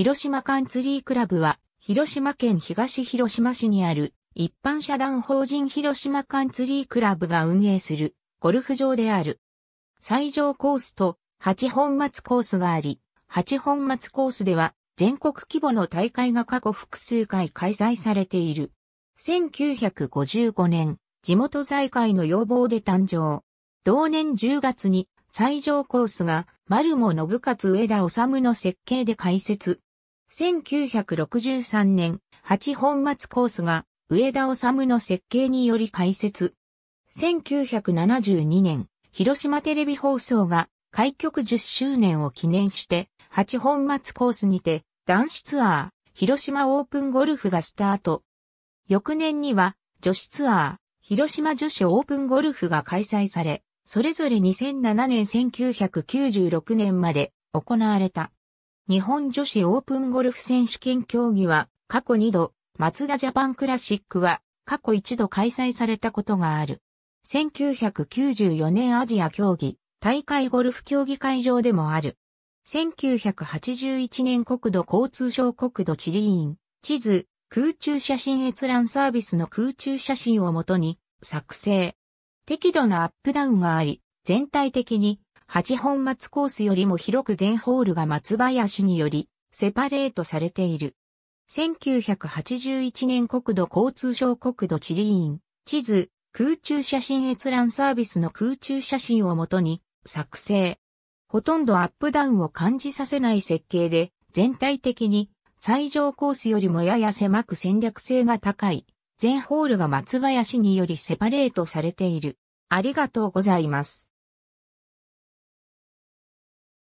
広島カンツリークラブは、広島県東広島市にある一般社団法人広島カンツリークラブが運営するゴルフ場である。最上コースと8本松コースがあり、8本松コースでは全国規模の大会が過去複数回開催されている。1955年、地元財界の要望で誕生。同年10月に最上コースが丸茂信勝上田治の設計で開設。1963年、8本松コースが上田治の設計により開設。1972年、広島テレビ放送が開局10周年を記念して、8本松コースにて男子ツアー、広島オープンゴルフがスタート。翌年には女子ツアー、広島女子オープンゴルフが開催され、それぞれ2007年1996年まで行われた。日本女子オープンゴルフ選手権競技は過去2度、マツダジャパンクラシックは過去1度開催されたことがある。1994年アジア競技大会ゴルフ競技会場でもある。1981年国土交通省国土地理院地図空中写真閲覧サービスの空中写真をもとに作成。適度なアップダウンがあり、全体的に8本松コースよりも広く全ホールが松林によりセパレートされている。1981年国土交通省国土地理院地図空中写真閲覧サービスの空中写真をもとに作成。ほとんどアップダウンを感じさせない設計で全体的に最上コースよりもやや狭く戦略性が高い。全ホールが松林によりセパレートされている。ありがとうございます。